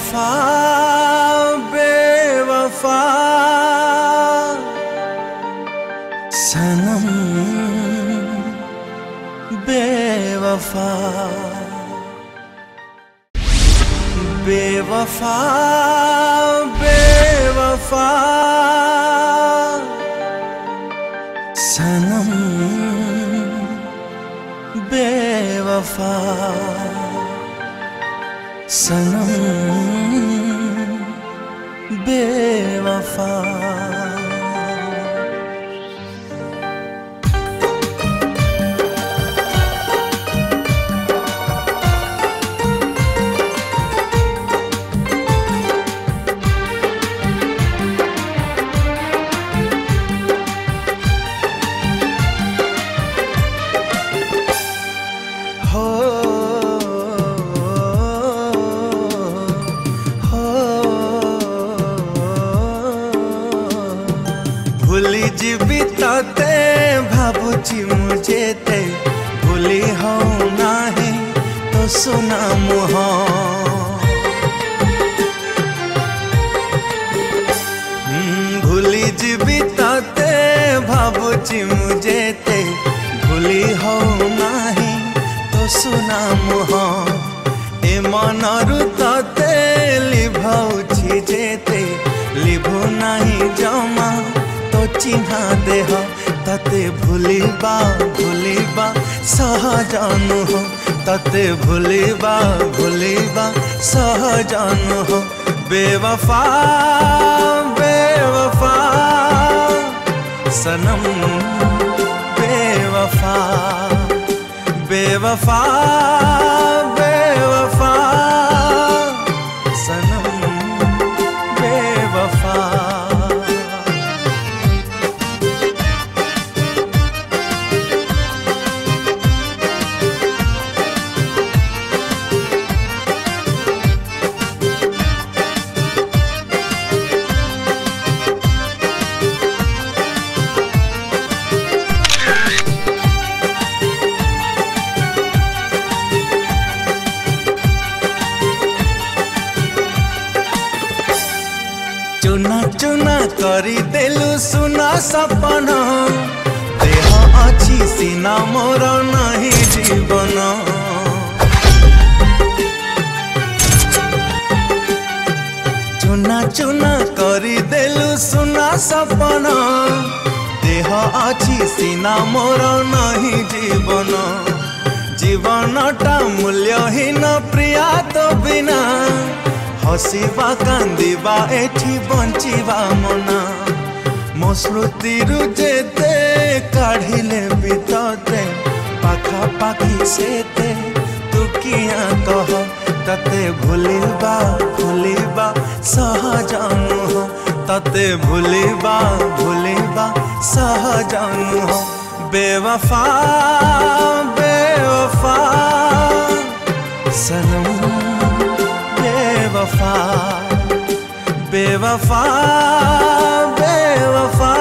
बेवफा सनम बेवफा बेवफा बेवफा सनम बेवफा सनम बेवफा। भूली जी बीताते भाबूजी मुझे ते भूली हो ना है तो सुना मुह भूली जी बीताते भाबूजी मुझे ते भूली हो ना है तो सुना मुह ए मन रुताते लिभाउची जेते लिभु नहीं जमा चिन्हा देह तते भूलिबा सहजानु हो तते भूलिबा सहजानु हो बेवफा सनम बेवफा बेवफा बेवफा सनम बेवफा। चुना चुना करी देलु सुना सपना देह अछि सीना मोर नहीं जीवन चुना चुना करी देलु सुना सपना देह अछि सीना मोर नहीं जीवन जीवनटा मूल्यहीन प्रिया तो बिना हसीबा कांदीबा एठी बंचीबा मना मो स्मृतिरु जेते काढ़िले बीतते पाखापाखी सेते तू किया कह तते भूलिबा सहजानु हो तते भूलिबा सहजानु हो बेवफा बेवफा सनम बेवफा बेवफा बेवफा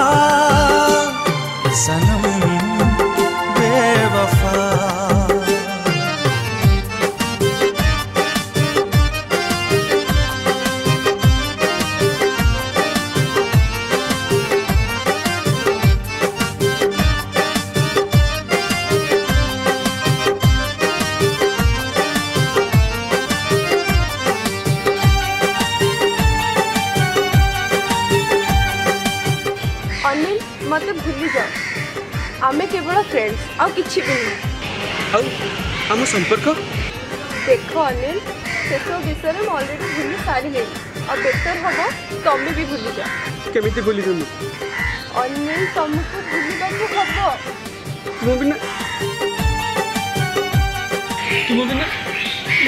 सनम बेवफा। अनिल मत भूली जाओ आमे केवल फ्रेंड्स आउ किछि भी नहीं आम संपर्क देखो अनिल से तो विषय में ऑलरेडी भूली सारी है और बेहतर हम तुम्हें भी भूली जाओ केमिति भूली जाऊँ अनिल तुमको भूलिबाक हम मो बिना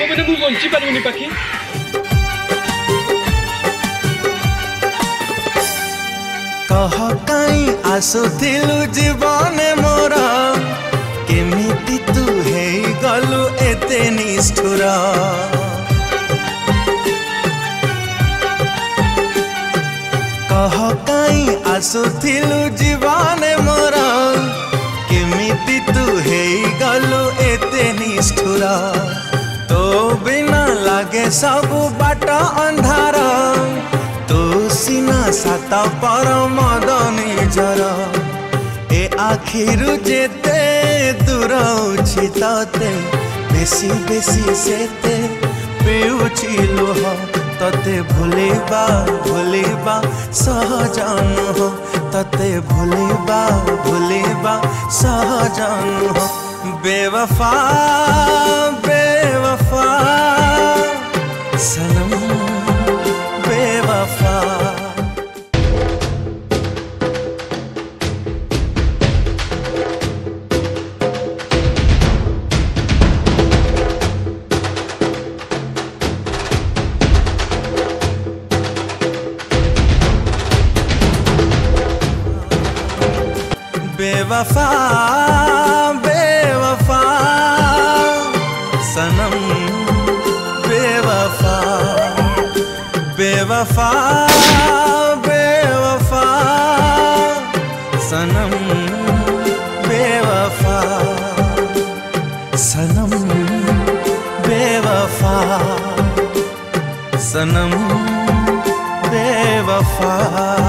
मु बंची पारुनी पाखी कह कहीं आसुथिलु जीवन मोर केमिति तू है गलु एते निष्ठुर कह कहीं आसुथिलु जीवन मोर केमिति तू है गलु एते निष्ठुर तो बिना लगे सब बाट साता परम दानी जरा ए आखिरु जेते दूर उचिताते बेसी बेसी सेते पेउची लोहा तते भुलेबा सहजान हो तते भुलेबा सहजान हो। बेवफा सनम बेवफा। बेवफा बेवफा सनम बेवफा। बेवफा बेवफा सनम बेवफा। सनम बेवफा सनम बेवफा।